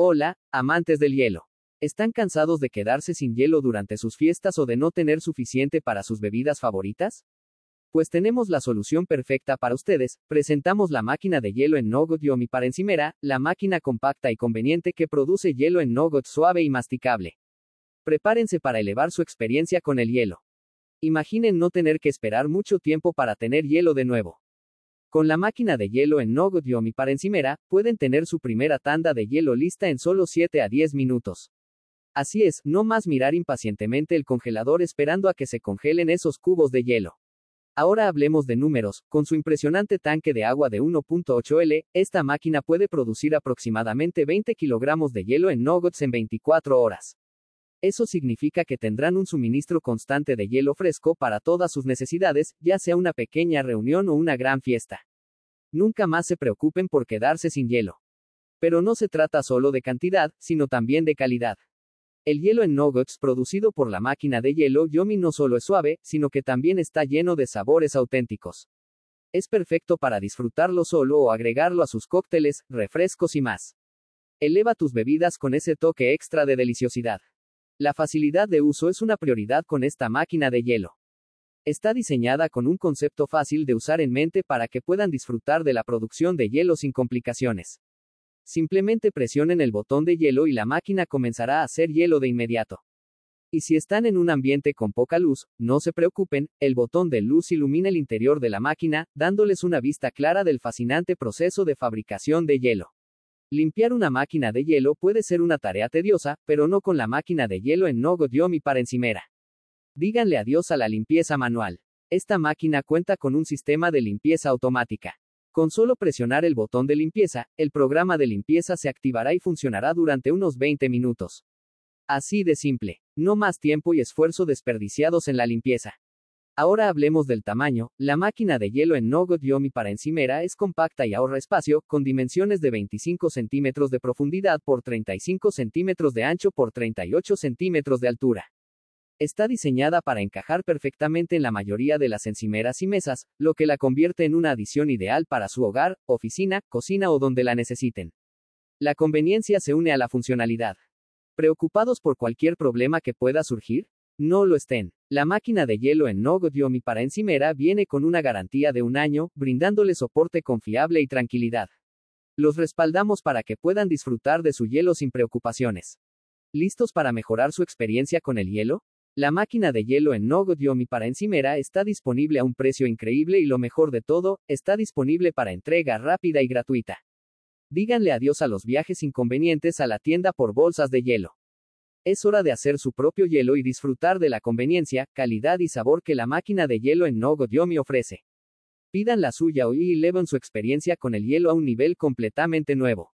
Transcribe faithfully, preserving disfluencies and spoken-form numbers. Hola, amantes del hielo. ¿Están cansados de quedarse sin hielo durante sus fiestas o de no tener suficiente para sus bebidas favoritas? Pues tenemos la solución perfecta para ustedes. Presentamos la máquina de hielo en Nogurt EUHOMY para encimera, la máquina compacta y conveniente que produce hielo en Nogurt suave y masticable. Prepárense para elevar su experiencia con el hielo. Imaginen no tener que esperar mucho tiempo para tener hielo de nuevo. Con la máquina de hielo en Nogurt EUHOMY para encimera, pueden tener su primera tanda de hielo lista en solo siete a diez minutos. Así es, no más mirar impacientemente el congelador esperando a que se congelen esos cubos de hielo. Ahora hablemos de números. Con su impresionante tanque de agua de uno punto ocho litros, esta máquina puede producir aproximadamente veinte kilogramos de hielo en Nogurts en veinticuatro horas. Eso significa que tendrán un suministro constante de hielo fresco para todas sus necesidades, ya sea una pequeña reunión o una gran fiesta. Nunca más se preocupen por quedarse sin hielo. Pero no se trata solo de cantidad, sino también de calidad. El hielo en Nogurts producido por la máquina de hielo EUHOMY no solo es suave, sino que también está lleno de sabores auténticos. Es perfecto para disfrutarlo solo o agregarlo a sus cócteles, refrescos y más. Eleva tus bebidas con ese toque extra de deliciosidad. La facilidad de uso es una prioridad con esta máquina de hielo. Está diseñada con un concepto fácil de usar en mente para que puedan disfrutar de la producción de hielo sin complicaciones. Simplemente presionen el botón de hielo y la máquina comenzará a hacer hielo de inmediato. Y si están en un ambiente con poca luz, no se preocupen, el botón de luz ilumina el interior de la máquina, dándoles una vista clara del fascinante proceso de fabricación de hielo. Limpiar una máquina de hielo puede ser una tarea tediosa, pero no con la máquina de hielo en Nogurt EUHOMY para encimera. Díganle adiós a la limpieza manual. Esta máquina cuenta con un sistema de limpieza automática. Con solo presionar el botón de limpieza, el programa de limpieza se activará y funcionará durante unos veinte minutos. Así de simple. No más tiempo y esfuerzo desperdiciados en la limpieza. Ahora hablemos del tamaño. La máquina de hielo en Nogurt EUHOMY para encimera es compacta y ahorra espacio, con dimensiones de veinticinco centímetros de profundidad por treinta y cinco centímetros de ancho por treinta y ocho centímetros de altura. Está diseñada para encajar perfectamente en la mayoría de las encimeras y mesas, lo que la convierte en una adición ideal para su hogar, oficina, cocina o donde la necesiten. La conveniencia se une a la funcionalidad. ¿Preocupados por cualquier problema que pueda surgir? No lo estén. La máquina de hielo en Nogurt EUHOMY para encimera viene con una garantía de un año, brindándole soporte confiable y tranquilidad. Los respaldamos para que puedan disfrutar de su hielo sin preocupaciones. ¿Listos para mejorar su experiencia con el hielo? La máquina de hielo en Nogurt EUHOMY para encimera está disponible a un precio increíble y lo mejor de todo, está disponible para entrega rápida y gratuita. Díganle adiós a los viajes inconvenientes a la tienda por bolsas de hielo. Es hora de hacer su propio hielo y disfrutar de la conveniencia, calidad y sabor que la máquina de hielo en Nogurt EUHOMY ofrece. Pidan la suya hoy y eleven su experiencia con el hielo a un nivel completamente nuevo.